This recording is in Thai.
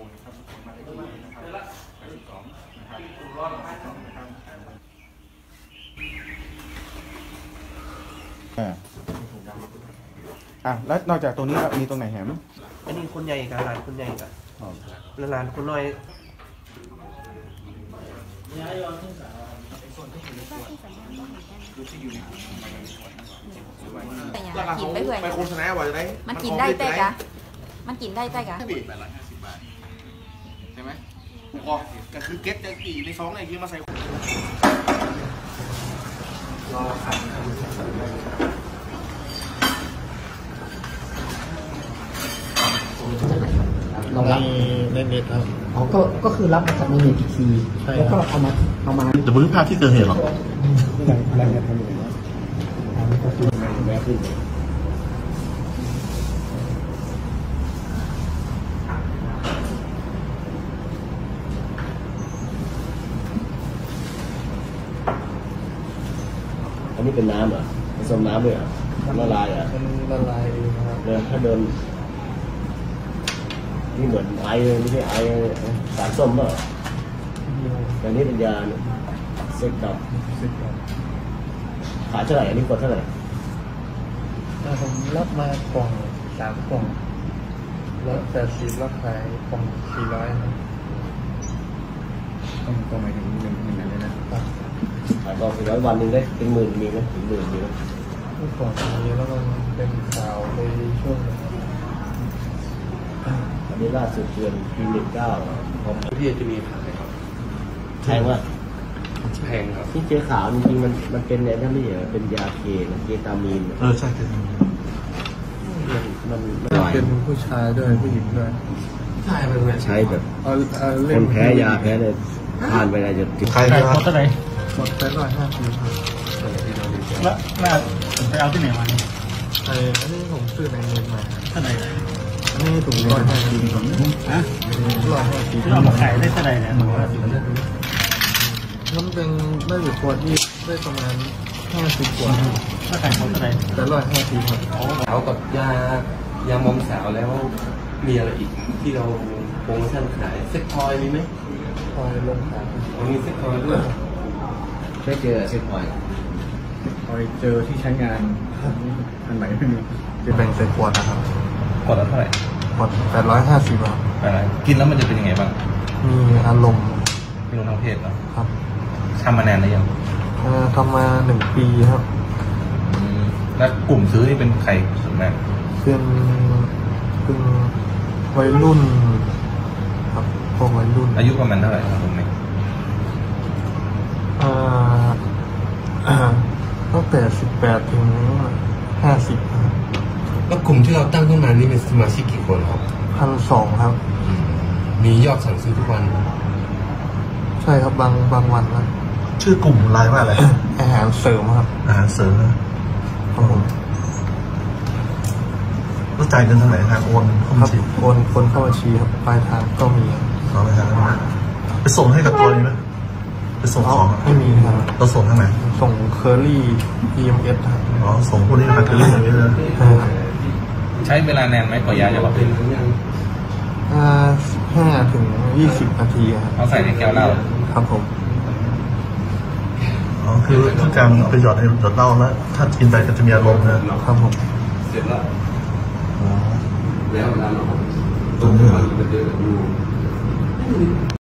บูรณ์นะครับทุกคนมาได้ที่นี่นะครับ82นะครับ82นะครับแล้วนอกจากตรงนี้มีตรงไหนแหมอันนี้คนใหญ่กับร้านคนใหญ่กับร้านคนน้อยไปโฆษณาว่าจะได้มันกินได้ใต้กะมันกินได้ใต้กะ850 บาทใช่ไหมก็คือเก็ตจะกี่ในซองเนี่ยยืมมาใส่ในเน็ตครับก็คือรับมาจากในเน็ตอีกทีแล้วก็เอามาแต่ไม่รู้ภาพที่เกิดเหตุหรอกอะไรจะทำอย่างนี้ก็คือแบบนี้อันนี้เป็นน้ำเหรอผสมน้ำด้วยเหรอละลายอ่ะละลายเดินถ้าเดินนี่เหมือนไอเลยไม่ใช่ไอสารส้มป่ะแต่นี่เป็นยาเซ็กดับขายเท่าไหร่อันนี้กดเท่าไหร่ผมรับมากล่อง3 กล่องแล้ว80รับขายกล่อง400ก็หมายถึงหนึ่งอะไรนะขายกล่อง400วันนึงได้เป็นหมื่นมีไหมถึงหมื่นมีไหมก็ก่อนนี้แล้วมันเป็นข่าวในช่วงอันนี้ล่าสุดเดือนปี19ของพี่จะมีขายครับแพงวะแพงครับที่เจอขาวจริงๆมันเป็นอะไรไม่เหรอเป็นยาเคตามีนใช่เคตามีนมันเป็นผู้ชายด้วยผู้หญิงด้วยใช่ใช้แบบคนแพ้ยาแพ้เลยทานไปอะไรจะติดใครครับหมดเท่าไหร่หมดไป150 บาทแล้วไปเอาที่ไหนมาเนี่ยอันนี้ผมซื้อในเงินมาเท่าไหร่นี่ถุง150ฮะ150ที่เราขายได้เท่าไหร่เนี่ยน้ำเป็นได้อยู่ขวดที่ได้ประมาณ50 ขวดถ้าขายเขาเท่าไหร่แต่150 บาทสาวกับยามอมสาวแล้วมีอะไรอีกที่เราโปรโมชั่นขายเซ็กทอยมีไหมทอยลงขายมีเซ็กทอยด้วยได้เจอเซ็กทอยเจอที่ใช้งานอันไหนไม่มีจะแบ่งใส่ขวดนะครับขวดละเท่าไหร่ขวด850 บาทกินแล้วมันจะเป็นยังไงบ้างมีอารมณ์มีอารมณ์ทางเพศเหรอครับทำมานานหรือยังทำมา1 ปีครับแล้วกลุ่มซื้อนี่เป็นใครส่วนมากเป็นวัยรุ่นครับพวกวัยรุ่นอายุประมาณเท่าไหร่ครับผมเนี่ยตั้งแต่18 ถึง 50แล้วกลุ่มที่เราตั้งขึ้นมานี่มีสมาชิกกี่คนครับ 1,200 ครับมียอดสั่งซื้อทุกวันใช่ครับบางวันนะชื่อกลุ่มไลน์ว่าอะไรอาหารเสริมครับอาหารเสริมครับผมรู้ใจกันทางไหนทางโอนเข้าบัญชีโอนคนเข้าบัญชีครับปลายทางก็มีเราไปทางนั้นนะไปส่งให้กับตัวนี้ไหมไปส่งของไม่มีครับเราส่งทางไหนส่งเคอรี่ EMS ครับอ๋อส่งพวกนี้ไปเคอรี่อย่างนี้เลยใช้เวลานานไหมกว่ายาจะรับเป็น15 ถึง 20 นาทีครับเอาใส่ในแก้วเหล้าครับผมอ๋อคือการไปหยอดในหยอดเหล้าแล้วถ้ากินไปก็จะมีอารมณ์นะครับผมเสร็จแล้วอ๋อแล้วตรงนี้